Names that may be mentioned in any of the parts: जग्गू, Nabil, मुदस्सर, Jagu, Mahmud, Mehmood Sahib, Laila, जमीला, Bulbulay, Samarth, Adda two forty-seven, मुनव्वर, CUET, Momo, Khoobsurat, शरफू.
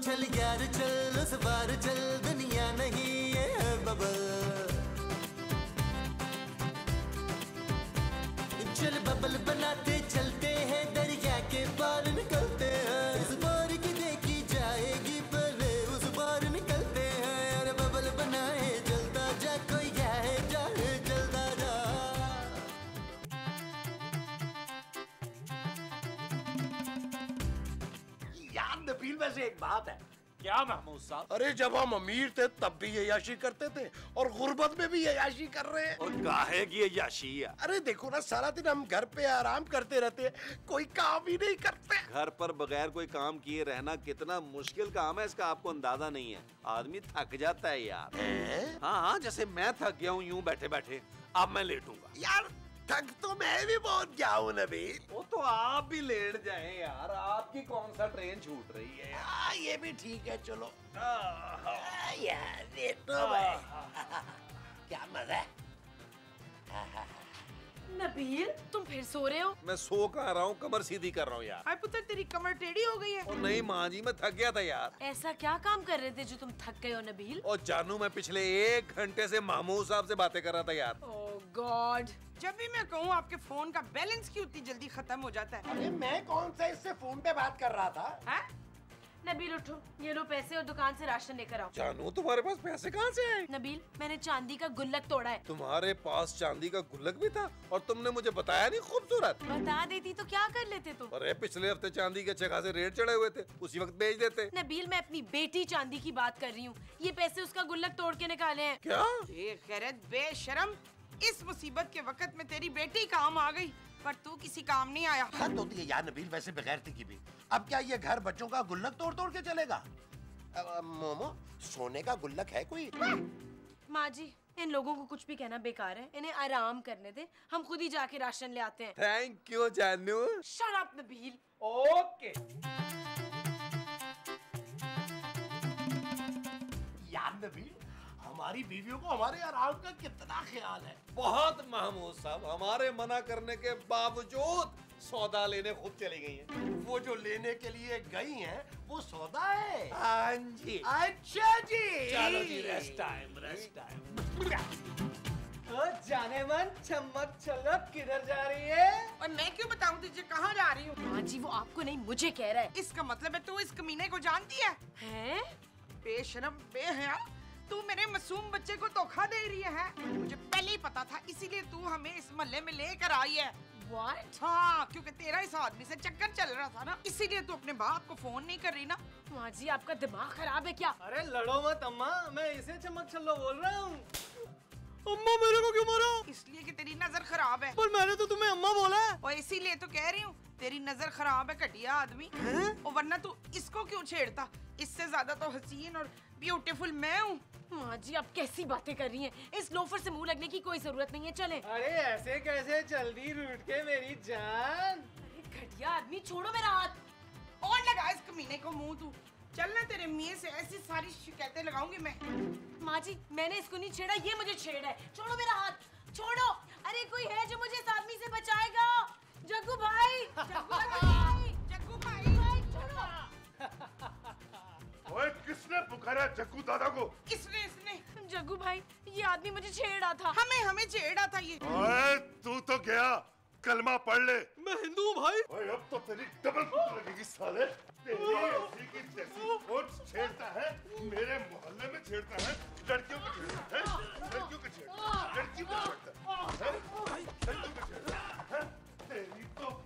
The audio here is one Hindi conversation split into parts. चल यार चल उस बार चल, दुनिया नहीं ये बबल। चल बबल बनाते चलते हैं, दरिया के पार निकलते हैं। इस बार की देखी जाएगी पहले उस बार निकलते हैं। यार बबल बनाए जलता जा, कोई जाए जाए जलता जा। यार नबील में से एक बात है क्या महमूद साहब? अरे जब हम अमीर थे तब भी ययाशी करते थे और गुर्बत में भी ययाशी कर रहे हैं। और काहे की ययाशी है? अरे देखो ना, सारा दिन हम घर पे आराम करते रहते हैं, कोई काम ही नहीं करते। घर पर बगैर कोई काम किए रहना कितना मुश्किल काम है, इसका आपको अंदाजा नहीं है। आदमी थक जाता है यार। हाँ, जैसे मैं थक गया हूँ यूँ बैठे बैठे, अब मैं लेटूंगा। यार थक तो मैं भी बहुत गया हूँ नबील। वो तो आप भी लेट जाएं यार, आपकी कौन सा ट्रेन छूट रही है? ये भी ठीक है, चलो। यार ये तो क्या मजा है। नबील तुम फिर सो रहे हो? मैं सो कहाँ रहा हूँ, कमर सीधी कर रहा हूँ यार। पुत्र तेरी कमर टेढ़ी हो गई है। और नहीं माँ जी, मैं थक गया था यार। ऐसा क्या काम कर रहे थे जो तुम थक गए हो नबील? और जानू, मैं पिछले 1 घंटे से महमूद साहब से बातें कर रहा था यार। ओह गॉड, जब भी मैं कहूँ आपके फोन का बैलेंस क्यों इतनी जल्दी खत्म हो जाता है? अरे मैं कौन सा इससे फोन पे बात कर रहा था? है? नबील उठो, ये लो पैसे और दुकान से राशन लेकर आओ। जानू तुम्हारे पास पैसे कहाँ से आए? नबील मैंने चांदी का गुल्लक तोड़ा है। तुम्हारे पास चांदी का गुल्लक भी था और तुमने मुझे बताया नहीं? खूबसूरत बता देती तो क्या कर लेते तुम? अरे पिछले हफ्ते चांदी के अच्छे खासे रेट चढ़े हुए थे, उसी वक्त बेच देते। नबील मैं अपनी बेटी चांदी की बात कर रही हूँ, ये पैसे उसका गुल्लक तोड़ के निकाले हैं। क्या गैरत बेशरम, इस मुसीबत के वक्त में तेरी बेटी काम आ गयी पर तू किसी काम नहीं आया। हद होती है यार नबील वैसे बगैरती की भी। अब क्या ये घर बच्चों का गुल्लक तोड़ तोड़ के चलेगा? मोमो सोने का गुल्लक है कोई? माँ जी इन लोगों को कुछ भी कहना बेकार है, इन्हें आराम करने दे, हम खुद ही जाके राशन ले आते हैं। थैंक यू जानू। Shut up Nabeel. ओके यार नबील, हमारी बीवियों को हमारे आराम का कितना ख्याल है। बहुत महमूद साहब, हमारे मना करने के बावजूद सौदा लेने खुद चली गई हैं। वो जो लेने के लिए गई हैं वो सौदा है। हाँ जी। अच्छा जी, चलो जी, रेस्ट टाइम, रेस्ट टाइम। तो जाने मन चम्मक चलप किधर जा रही है? और मैं क्यों बताऊँ तुझे कहाँ जा रही हूँ? माँ जी वो आपको नहीं मुझे कह रहा है। इसका मतलब है तू इस कमीने को जानती है? हैं? बेशरम बेहया, तू मेरे मासूम बच्चे को धोखा दे रही है। मुझे पहले ही पता था, इसीलिए तू हमें इस मोहल्ले में लेकर आई है। What? हाँ, क्योंकि तेरा इस आदमी से चक्कर चल रहा था ना, इसीलिए तू अपने बाप को फोन नहीं कर रही ना। माँ जी आपका दिमाग खराब है क्या? अरे लड़ो मत अम्मा, मैं इसे चमक चलो बोल रहा हूँ। अम्मा मेरे को क्यों मारा? इसलिए कि तेरी नजर खराब है। पर मैंने तो तुम्हें अम्मा बोला है। और इसीलिए तो कह रही हूँ तेरी नजर खराब है घटिया आदमी। वरना तू इसको क्यों छेड़ता? इससे ज्यादा तो हसीन और ब्यूटीफुल मैं हूँ। माँ जी आप कैसी बातें कर रही हैं, इस लोफर से मुंह लगने की कोई जरूरत नहीं है, चलें। अरे ऐसे कैसे चल रही रूट के मेरी जान। अरे घटिया आदमी, छोड़ो मेरा हाथ। और लगा इस कमीने को मुंह, तू चल ना, तेरे मियाँ से ऐसी सारी शिकायतें लगाऊंगी मैं। माँ जी मैंने इसको नहीं छेड़ा, ये मुझे छेड़ा है। छोड़ो मेरा हाथ, छोड़ो। अरे कोई है जो मुझे इस आदमी से बचाएगा? जग्गू भाई, जग्गू भाई छोड़ो। ओए किसने पुकारा जग्गू दादा को? किसने? इसने। जग्गू भाई ये आदमी मुझे छेड़ा था। हमें छेड़ा था ये। ओए तू तो गया, कलमा पढ़ ले। मैं हिंदू भाई। ओए अब तो तेरी डबल कुट लगेगी साले। तेरी ऐसी की तैसी वोट छेड़ता है, मेरे मोहल्ले में छेड़ता है, लड़कियों को छेड़ता है, लड़कियों को छेड़ता है। तेरी तो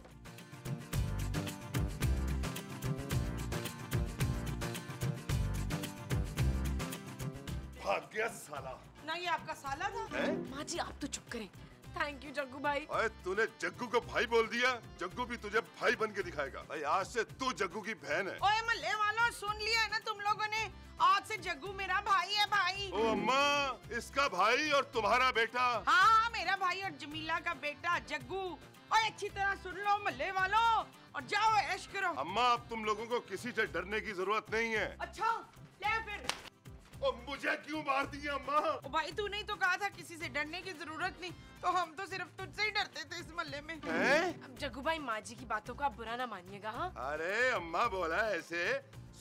भाग गया साला। ना ये आपका साला था। माँ जी आप तो चुप करें। थैंक यू जग्गू भाई। अरे तूने जग्गू को भाई बोल दिया, जग्गू भी तुझे भाई बन के दिखाएगा। भाई आज से तू जग्गू की बहन है। ओए मल्ले वालों सुन लिया है ना तुम लोगों ने, आज से जग्गू मेरा भाई है। भाई? ओ अम्मा, इसका भाई और तुम्हारा बेटा। हाँ मेरा भाई और जमीला का बेटा जग्गू। और अच्छी तरह सुन लो मल्ले वालों और जाओ ऐश करो। अम्मा अब तुम लोगों को किसी से डरने की जरूरत नहीं है। अच्छा ले फिर। और मुझे क्यों मार दिया माँ? भाई तूने ही तो कहा था किसी से डरने की जरूरत नहीं, तो हम तो सिर्फ तुझसे ही डरते थे इस मल्ले में। अब जग्गू भाई माँ जी की बातों को आप बुरा ना मानिएगा। हाँ अरे अम्मा बोला ऐसे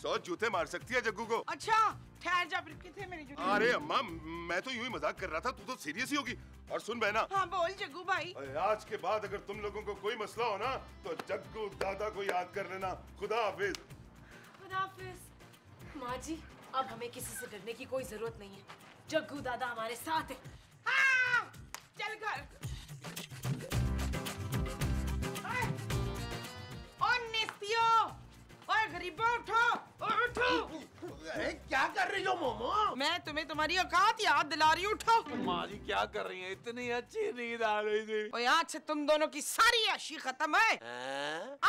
100 जूते मार सकती है जग्गू को। अच्छा ठहर जा, कितने मेरे जूते? अरे अम्मा मैं तो यूँ ही मजाक कर रहा था, तू तो सीरियस ही होगी। और सुन बहना। हाँ बोल जग्गू भाई। आज के बाद अगर तुम लोगों को कोई मसला हो ना तो जग्गू दादा को याद कर लेना। खुदा हाफिज। खुदा हाफिज। माँ जी अब हमें किसी से डरने की कोई जरूरत नहीं है, जग्गू दादा हमारे साथ है। हाँ, चल घर। 19 और गरीबों उठो, उठो। क्या कर रही हो मोमो? मैं तुम्हें तुम्हारी औकात याद दिला रही हूँ। उठो। माँ जी क्या कर रही है? इतनी अच्छी नींद आ रही थी। और आज से तुम दोनों की सारी याशी खत्म है।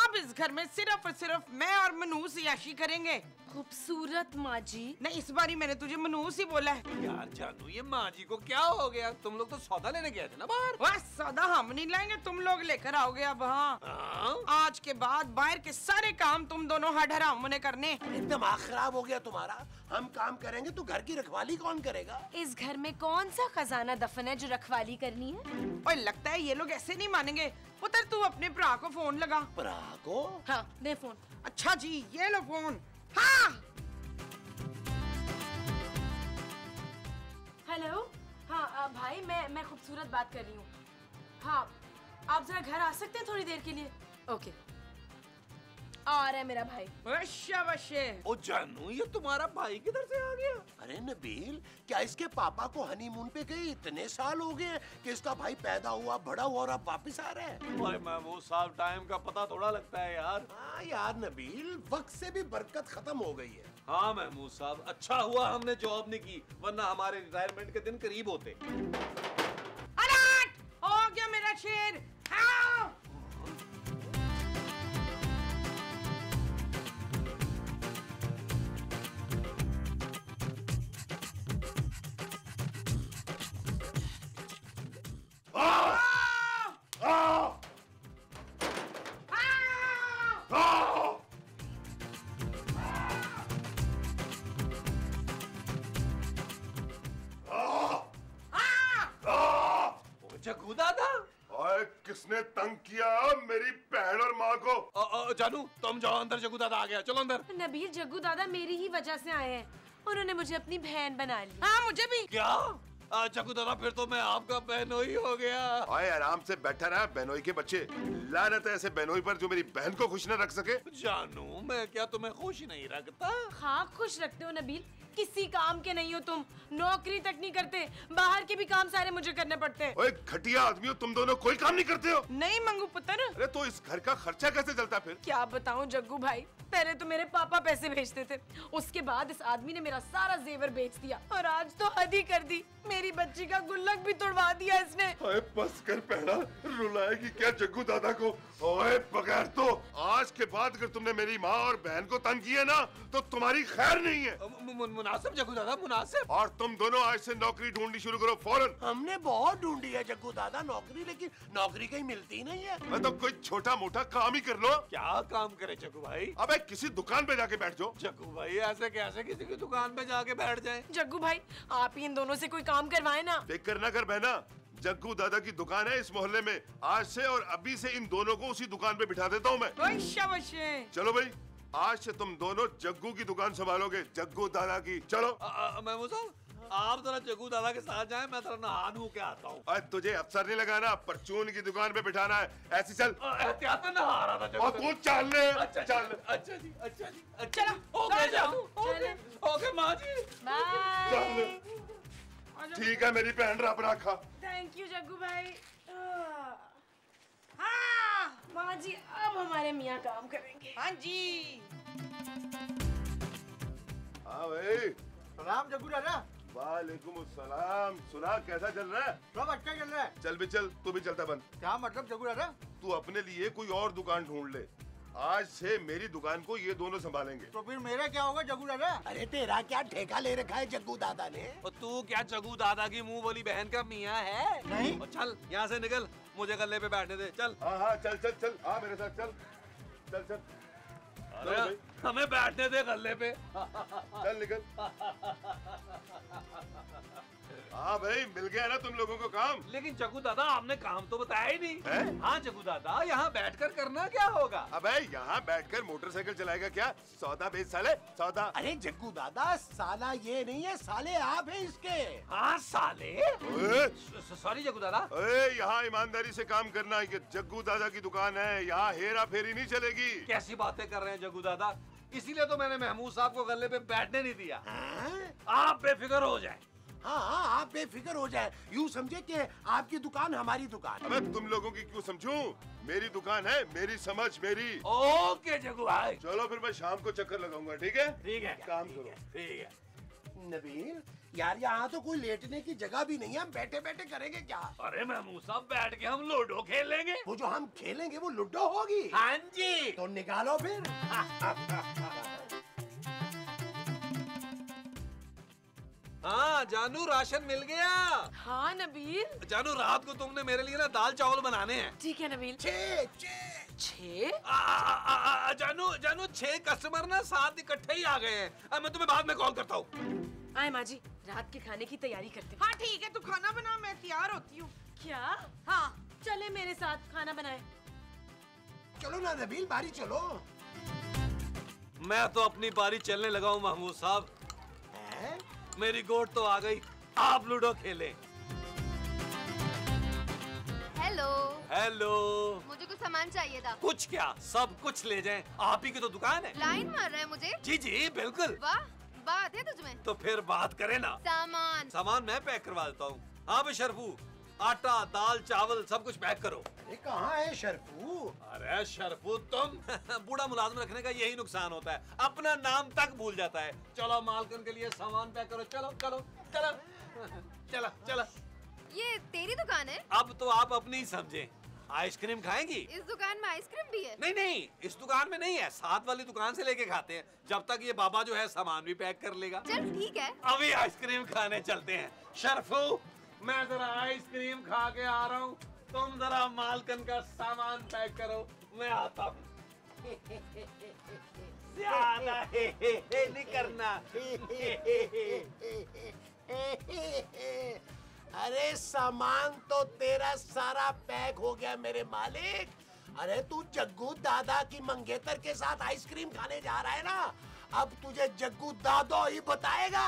अब इस घर में सिर्फ और सिर्फ मैं और मनु से याशी करेंगे। खूबसूरत माँ जी। नहीं इस बार ही मैंने तुझे मनु से बोला है। यार जानू ये माँ जी को क्या हो गया? तुम लोग तो सौदा लेने गए थे ना बाहर। बस सौदा हम नहीं लाएंगे, तुम लोग लेकर आओगे अब। हाँ आज के बाद बाहर के सारे काम तुम दोनों हराम ने करने। दिमाग खराब हो गया तुम्हारा? हम काम करेंगे तो घर की रखवाली कौन करेगा? इस घर में कौन सा खजाना दफन है जो रखवाली करनी है? और लगता है ये लोग ऐसे नहीं मानेंगे। पुत्र तू अपने भ्रा को फोन लगा। भ्रा को? हाँ दे फोन। अच्छा जी ये लो फोन। हाँ हेलो। हाँ भाई मैं खूबसूरत बात कर रही हूँ। हाँ आप जरा घर आ सकते हैं थोड़ी देर के लिए? ओके आ रहा है मेरा भाई। ओ जानू ये तुम्हारा भाई किधर से आ गया? अरे नबील क्या इसके पापा को हनीमून पे गए इतने साल हो गए कि इसका भाई पैदा हुआ बड़ा हुआ और अब वापस आ रहा है? भाई मैं वो साफ टाइम का पता थोड़ा लगता है यार। हाँ यार नबील वक्त से भी बरकत खत्म हो गई है। हाँ महमूद साहब अच्छा हुआ हमने जॉब नहीं की वरना हमारे रिटायरमेंट के दिन करीब होते। हो गया मेरा शेर। हाँ। किसने तंग किया मेरी बहन और माँ को? जानू तुम जाओ अंदर, जग्गू दादा आ गया। चलो अंदर। नबील जग्गू दादा मेरी ही वजह से आए हैं, उन्होंने मुझे अपनी बहन बना ली। हाँ मुझे भी। क्या जग्गू दादा फिर तो मैं आपका बहनोई हो गया। आए आराम से बैठा रहा बहनोई के बच्चे। लानत है ऐसे बहनोई पर जो मेरी बहन को खुश न रख सके। जानू मैं क्या तुम्हें खुश नहीं रखता? हाँ खुश रखते हो नबील, किसी काम के नहीं हो तुम, नौकरी तक नहीं करते, बाहर के भी काम सारे मुझे करने पड़ते हैं। ओए घटिया आदमी हो तुम दोनों, कोई काम नहीं करते हो। नहीं मंगू पुत्र। अरे तो इस घर का खर्चा कैसे चलता फिर? क्या बताऊं जग्गू भाई, पहले तो मेरे पापा पैसे भेजते थे, उसके बाद इस आदमी ने मेरा सारा जेवर बेच दिया और आज तो हद ही कर दी, मेरी बच्ची का गुल्लक भी तोड़वा दिया इसने। ओए बस कर पहला, रुलाएगी क्या जग्गू दादा को? ओए बगैर तो आज के बाद अगर तुमने मेरी माँ और बहन को तंग किया ना तो तुम्हारी खैर नहीं है। मुनासिब जग्गू दादा मुनासिब। और तुम दोनों आज से नौकरी ढूंढनी शुरू करो फौरन। हमने बहुत ढूंढी है जग्गू दादा नौकरी, लेकिन नौकरी कहीं मिलती नहीं है। मतलब तो कोई छोटा मोटा काम ही कर लो। क्या काम करे जग्गू भाई? अबे किसी दुकान पे जाके बैठ जाओ। जग्गू भाई ऐसे कैसे किसी की दुकान पे जाके बैठ जाए? जग्गू भाई आप ही इन दोनों से कोई काम करवाए ना। फिक्र ना कर बहना, जग्गू दादा की दुकान है इस मोहल्ले में, आज से और अभी से इन दोनों को उसी दुकान पे बिठा देता हूँ मैं। चलो भाई आज से तुम दोनों जग्गू की दुकान संभालोगे, जग्गू दादा की। चलो महमूद साहब आप जरा जग्गू दादा के साथ जाएं, मैं जरा नहा नू के आता हूँ। अरे तुझे अफसर नहीं लगाना, परचून की दुकान पे बिठाना है। ऐसी चल एहतियात नहा रहा था। और तू चल ले। अच्छा जी अच्छा जी अच्छा। ओके माँ जी ठीक है मेरी बहन, रब रखा। थैंक यू जग्गू भाई। हाँ माँ जी अब हमारे मियाँ काम करेंगे। हाँ जी। हाँ भाई सलाम जग्गू दादा। वालेकुम सलाम। सुना कैसा चल रहा है? सब अच्छा चल रहा है। चल भी चल, तू भी चलता बन। क्या मतलब जग्गू दादा? तू अपने लिए कोई और दुकान ढूंढ ले, आज से मेरी दुकान को ये दोनों संभालेंगे। तो फिर मेरा क्या होगा जग्गू दादा? अरे तेरा क्या ठेका ले रखा है जग्गू दादा ने? और तू क्या जग्गू दादा की मुंह बोली बहन का मियाँ है? नहीं चल यहाँ से निकल, मुझे गले पे बैठने दे। चल हाँ हाँ चल चल चल। हाँ मेरे साथ चल चल चल। हमें बैठने दे गल्ले पे, चल निकल। हाँ भाई मिल गया ना तुम लोगों को काम। लेकिन जगू दादा आपने काम तो बताया ही नहीं है? हाँ जगू दादा, यहाँ बैठकर करना क्या होगा? अबे यहाँ बैठकर मोटरसाइकिल चलाएगा क्या? सौदा बेच साले, सौदा। अरे जगू दादा साला ये नहीं है, साले आप है इसके। हाँ साले, सॉरी जगू दादा। अरे यहाँ ईमानदारी से काम करना, ये जगू दादा की दुकान है, यहाँ हेरा फेरी नहीं चलेगी। कैसी बातें कर रहे हैं जगू दादा, इसीलिए तो मैंने महमूद साहब को गले पे बैठने नहीं दिया। आप बेफिक्र हो जाए। हाँ हाँ आप बेफिक्र हो जाए, यूँ समझे कि आपकी दुकान हमारी दुकान। मैं तुम लोगों की क्यों समझूं, मेरी दुकान है, मेरी समझ मेरी। ओके जगू भाई, चलो फिर मैं शाम को चक्कर लगाऊंगा। ठीक है ठीक है, काम करो। ठीक है नबील यार, यहाँ तो कोई लेटने की जगह भी नहीं है, हम बैठे बैठे करेंगे क्या? अरे महमूद साहब बैठ के हम लूडो खेलेंगे। वो जो हम खेलेंगे वो लूडो होगी। हाँ जी, तो निकालो फिर। हाँ जानू, राशन मिल गया? हाँ नबील। जानू रात को तुमने मेरे लिए ना दाल चावल बनाने हैं। ठीक है नबील। जानू 6 कस्टमर ना 7 इकट्ठे ही आ गए हैं। मैं तुम्हें बाद में कॉल करता हूँ। आए माँ जी, रात के खाने की तैयारी करते हैं। हाँ ठीक है, तू खाना बना, मैं तैयार होती हूँ। क्या? हाँ चले मेरे साथ खाना बनाए। चलो ना नबील, बारी चलो। मैं तो अपनी बारी चलने लगा हूँ महमूद साहब, मेरी गोट तो आ गई, आप लूडो खेले। हेलो हेलो, मुझे कुछ सामान चाहिए था। कुछ क्या, सब कुछ ले जाएं, आप ही की तो दुकान है। लाइन मार रहा है मुझे? जी जी बिल्कुल। वाह बात है तुझमें, तो फिर बात करें ना। सामान सामान मैं पैक करवा देता हूँ। हाँ भाई शरफू, आटा दाल चावल सब कुछ पैक करो। अरे कहाँ है शरफू? अरे शरफू तुम, बूढ़ा मुलाजिम रखने का यही नुकसान होता है, अपना नाम तक भूल जाता है। चलो मालकिन के लिए सामान पैक करो। चलो चलो चलो चलो चलो। ये तेरी दुकान है? अब तो आप अपनी ही समझे। आइसक्रीम खाएंगी? इस दुकान में आइसक्रीम भी है? नहीं नहीं, इस दुकान में नहीं है, साथ वाली दुकान से लेके खाते हैं, जब तक ये बाबा जो है सामान भी पैक कर लेगा। चल ठीक है, अभी आइसक्रीम खाने चलते हैं। शरफू मैं जरा आइसक्रीम खा के आ रहा हूँ, तुम जरा मालकन का सामान पैक करो, मैं आता हूँ। ज़्यादा हे नहीं करना। अरे सामान तो तेरा सारा पैक हो गया मेरे मालिक। अरे तू जग्गू दादा की मंगेतर के साथ आइसक्रीम खाने जा रहा है ना, अब तुझे जग्गू दादा ही बताएगा।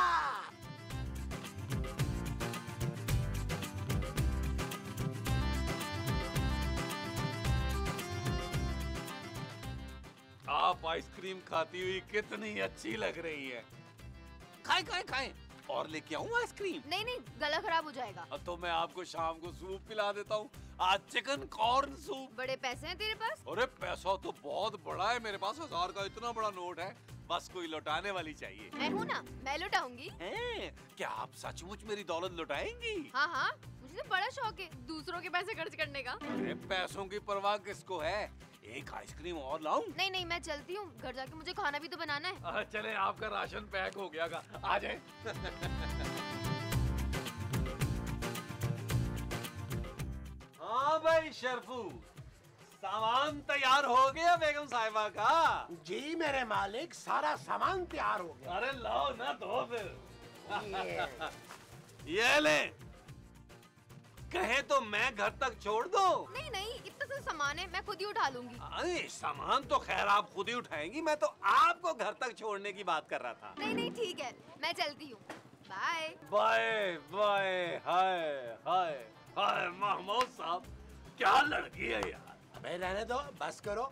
आप आइसक्रीम खाती हुई कितनी अच्छी लग रही है। खाएं खाएं खाएं, और लेके आऊं आइसक्रीम? नहीं नहीं, गला खराब हो जाएगा। तो मैं आपको शाम को सूप पिला देता हूँ, आज चिकन कॉर्न सूप। बड़े पैसे हैं तेरे पास? अरे पैसा तो बहुत बड़ा है मेरे पास, 1000 का इतना बड़ा नोट है, बस कोई लौटाने वाली चाहिए। मैं हूँ ना, मैं लौटाऊंगी। क्या आप सचमुच मेरी दौलत लौटाएंगी? हाँ हाँ, मुझे तो बड़ा शौक है दूसरों के पैसे खर्च करने का। अरे पैसों की परवाह किसको है, एक आइसक्रीम और लाऊं? नहीं नहीं मैं चलती हूँ, घर जाके मुझे खाना भी तो बनाना है। चले आपका राशन पैक हो गया का, आ जाए। हाँ भाई शरफू, सामान तैयार हो गया बेगम साहिबा का? जी मेरे मालिक, सारा सामान तैयार हो गया। अरे लाओ ना दो फिर। ये ले, कहे तो मैं घर तक छोड़ दो। नहीं नहीं, इतना सामान है मैं खुद ही उठा लूंगी। अरे सामान तो खैर आप खुद ही उठाएंगी, मैं तो आपको घर तक छोड़ने की बात कर रहा था। नहीं नहीं ठीक है, मैं चलती हूँ, bye bye bye. Hi hi hi Mahmood साहब, क्या लड़की है यार। अबे रहने दो, बस करो,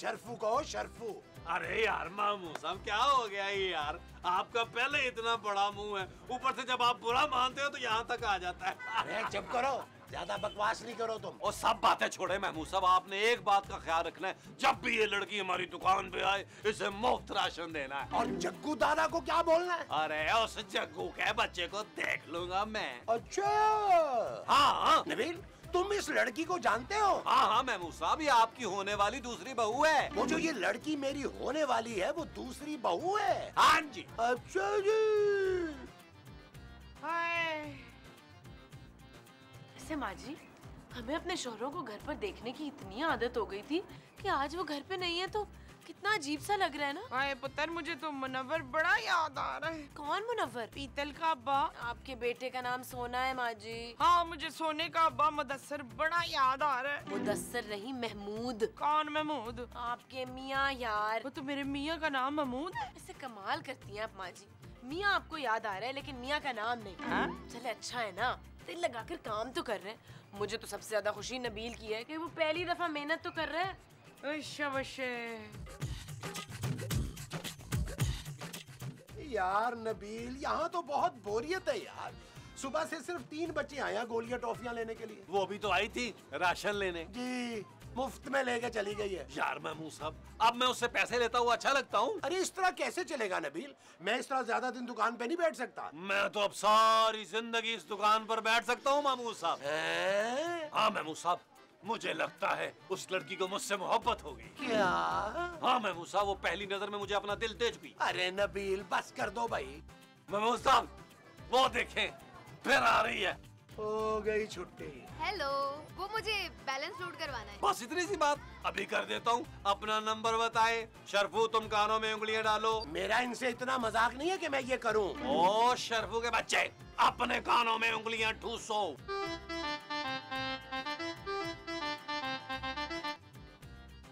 शरफू कहो शरफू। अरे यार मामू साहब क्या हो गया ये यार, आपका पहले इतना बड़ा मुंह है, ऊपर से जब आप बुरा मानते हो तो यहाँ तक आ जाता है। अरे चुप करो, ज्यादा बकवास नहीं करो तुम। और सब बातें छोड़े महमूद साहब, आपने एक बात का ख्याल रखना है, जब भी ये लड़की हमारी दुकान पे आए इसे मुफ्त राशन देना है। और जग्गू दादा को क्या बोलना है? अरे उस जग्गू के बच्चे को देख लूंगा मैं। अच्छा हाँ नबील, तुम इस लड़की को जानते हो? हाँ हाँ महमूद साहब, ये आपकी होने वाली दूसरी बहू है। वो जो ये लड़की मेरी होने वाली है वो दूसरी बहू है? हाँ जी। अच्छा जी। हाय। ऐसे माँ जी, हमें अपने शोहरों को घर पर देखने की इतनी आदत हो गई थी कि आज वो घर पे नहीं है तो कितना अजीब सा लग रहा है ना। हाय पुत्र, मुझे तो मुनव्वर बड़ा याद आ रहा है। कौन मुनव्वर? पीतल का अब्बा। आपके बेटे का नाम सोना है माँ जी। हाँ, मुझे सोने का अब्बा मुदस्सर बड़ा याद आ रहा है। मुदस्सर नहीं, महमूद। कौन महमूद? आपके मियाँ यार। वो तो मेरे मियाँ का नाम महमूद है। इससे कमाल करती है आप माँ जी। मियाँ आपको याद आ रहा है लेकिन मियाँ का नाम नहीं। चले अच्छा है ना, दिल लगाकर काम तो कर रहे हैं। मुझे तो सबसे ज्यादा खुशी नबील की है कि वो पहली दफा मेहनत तो कर रहा है। यार नबील, यहाँ तो बहुत बोरियत है यार। सुबह से सिर्फ 3 बच्चे आए गोलियाँ टॉफियाँ लेने के लिए। वो भी तो आई थी राशन लेने। जी, मुफ्त में लेके चली गई है। यार महमूद साहब, अब मैं उससे पैसे लेता हुआ अच्छा लगता हूँ? अरे इस तरह कैसे चलेगा नबील, मैं इस तरह ज्यादा दिन दुकान पे नहीं बैठ सकता। मैं तो अब सारी जिंदगी इस दुकान पर बैठ सकता हूँ महमूद साहब। हाँ महमूद साहब, मुझे लगता है उस लड़की को मुझसे मोहब्बत होगी। क्या? हाँ महमूद साहब, वो पहली नजर में मुझे अपना दिल दे चुकी। अरे नबील बस कर दो भाई। महमूद साहब वो देखें फिर आ रही है। हो गई छुट्टी। हेलो, वो मुझे बैलेंस लोड करवाना है। बस इतनी सी बात? अभी कर देता हूँ। अपना नंबर बताएं। शरफू, तुम कानों में उंगलियाँ डालो। मेरा इनसे इतना मजाक नहीं है कि मैं ये करूँ। ओ शरफू के बच्चे, अपने कानों में उंगलियाँ ठूसो।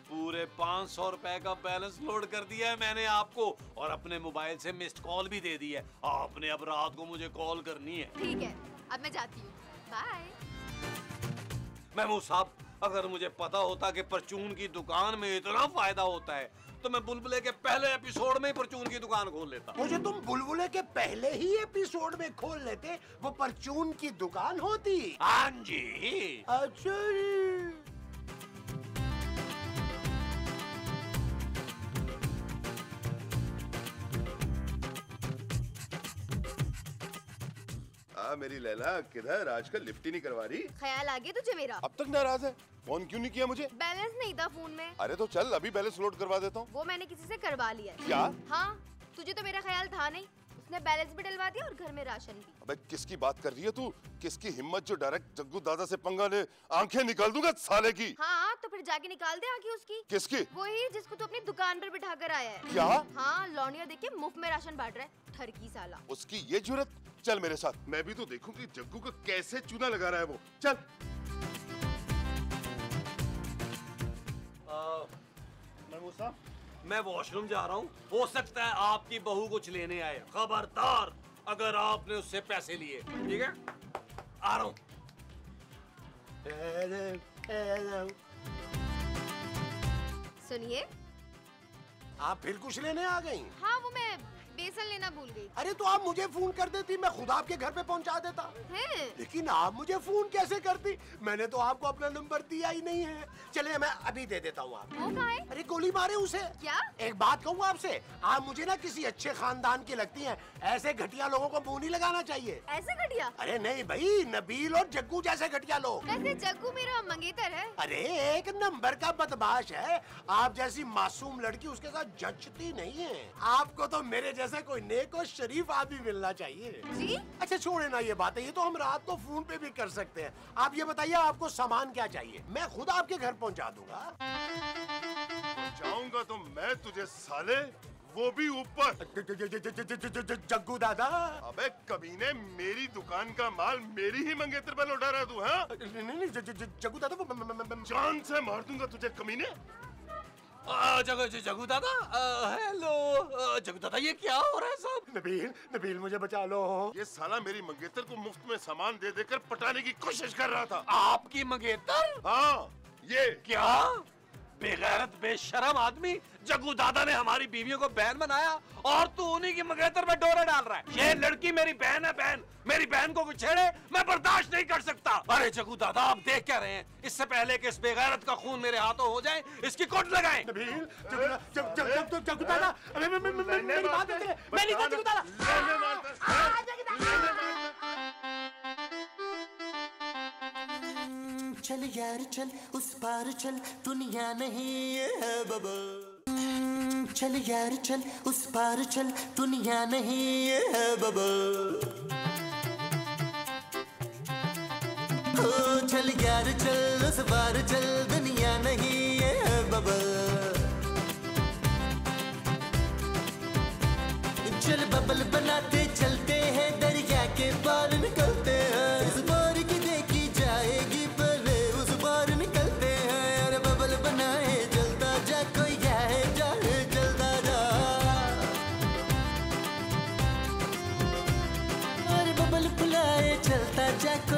पूरे 500 रुपए का बैलेंस लोड कर दिया है मैंने आपको, और अपने मोबाइल से मिस्ड कॉल भी दे दी है आपने। अब रात को मुझे कॉल करनी है। ठीक है, अब मैं जाती हूँ। बाय। महमूद साहब, अगर मुझे पता होता कि परचून की दुकान में इतना फायदा होता है तो मैं बुलबुले के पहले एपिसोड में ही परचून की दुकान खोल लेता। मुझे तुम बुलबुले के पहले ही एपिसोड में खोल लेते, वो परचून की दुकान होती। हाँ जी। अच्छा, मेरी लैला किधर? आजकल लिफ्ट ही नहीं करवा रही। ख्याल आ गया तुझे मेरा? अब तक नाराज है? फोन क्यों नहीं किया मुझे? बैलेंस नहीं था फोन में। अरे तो चल अभी बैलेंस लोड करवा देता हूँ। वो मैंने किसी से करवा लिया। क्या? हाँ, तुझे तो मेरा ख्याल था नहीं। उसने बैलेंस भी डलवा दिया और घर में राशन भी। अबे किसकी बात कर रही है तू? किसकी हिम्मत जो डायरेक्ट जग्गू दादा से पंगा ले? आंखें निकाल दूंगा साले की। हाँ तो फिर जाके निकाल दे आंखें उसकी। किसकी? वही जिसको तू अपनी दुकान पर बिठा कर आया है। क्या? हाँ, लौंडिया देख के मुफ्त में राशन बांट रहा है। ठरकी साला, उसकी ये जुर्रत। चल मेरे साथ, मैं भी तो देखूं कि जग्गू को कैसे चूना लगा रहा है वो। चल। महमूद साहब, मैं वॉशरूम जा रहा हूँ। हो सकता है आपकी बहू कुछ लेने आए। खबरदार अगर आपने उससे पैसे लिए। ठीक है, आ रहा हूँ। सुनिए, आप फिर कुछ लेने आ गई? हाँ, वो मैं बेसन लेना भूल गई। अरे तो आप मुझे फोन कर देती, मैं खुद आपके घर पे पहुंचा देता। लेकिन आप मुझे फोन कैसे करती? मैंने तो आपको अपना नंबर दिया ही नहीं है। चले मैं अभी दे देता हूँ आपको। अरे गोली मारे उसे। क्या? एक बात कहूँ आपसे, आप मुझे ना किसी अच्छे खानदान की लगती हैं। ऐसे घटिया लोगों को मुँह नहीं लगाना चाहिए। ऐसे घटिया? अरे नहीं भाई, नबील और जग्गू जैसे घटिया लोग। जग्गू मेरा मंगेतर है। अरे एक नंबर का बदमाश है। आप जैसी मासूम लड़की उसके साथ जचती नहीं है। आपको तो मेरे ऐसा कोई नेक और शरीफ आदमी मिलना चाहिए। जी? अच्छा छोड़े ना ये बातें, ये तो हम रात को फोन पे भी कर सकते हैं। आप ये बताइए आपको सामान क्या चाहिए? मैं खुद आपके घर पहुंचा दूंगा। पहुंचाऊंगा तो मैं तुझे साले, वो भी ऊपर। जग्गू दादा। अबे कमीने, मेरी दुकान का माल मेरी ही मंगेतर पर लौटा रहा तू। हाँ नहीं जग्गू दादा, वो जान से मार दूंगा तुझे कमीने। जगू दादा, हेलो जगू दादा, ये क्या हो रहा है साहब? नबील, नबील मुझे बचा लो। ये साला मेरी मंगेतर को मुफ्त में सामान दे देकर पटाने की कोशिश कर रहा था। आपकी मंगेतर? हाँ। ये क्या बेगैरत बेशरम आदमी? जगू दादा ने हमारी बीवियों को बहन बनाया और तू उन्हीं की मंगेतर में डोरा डाल रहा है। ये लड़की मेरी बहन है। बहन, मेरी बहन को कुछ छेड़े मैं बर्दाश्त नहीं कर सकता। अरे जगू दादा, आप देख क्या रहे हैं? इससे पहले कि इस बेगैरत का खून मेरे हाथों हो जाए, इसकी कोट लगाएं। चल यार चल उस पार चल, दुनिया नहीं है बबा। चल यार चल उस पार चल, दुनिया नहीं है बबा। ओ चल यार चल उस पार चल, दुनिया नहीं है बबा। बबल बनाते चलते हैं, दरिया के पार निकलते हैं। उस बार की देखी जाएगी पर उस बार निकलते हैं। अरे बबल बनाए जलता जा, कोई जाए जाए जलता जा। अरे बबल बुलाए चलता जा।